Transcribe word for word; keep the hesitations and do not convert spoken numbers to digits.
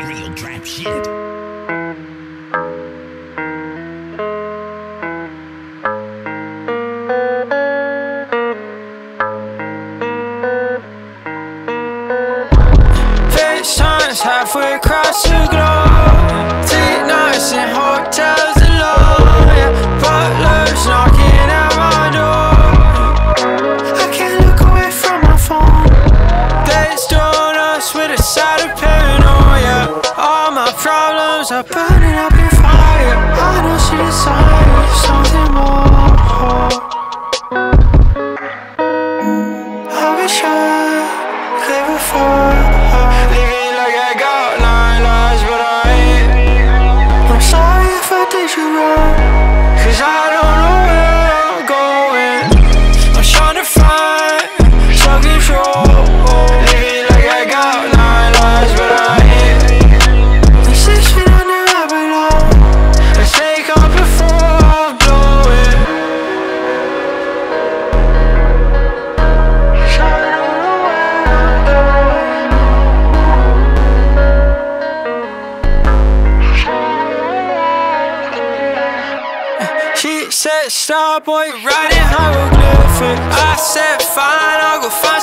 real trap shit. FaceTime's halfway across the globe. Tea nights in hotels alone. Yeah, butlers knocking at my door. I can't look away from my phone. They stole us with a side of paranoia. All my problems are burning up in fire. I know she desires something more. I wish I could afford. She said, "Starboy, writing hieroglyphic." I said, "Fine, I'll go find."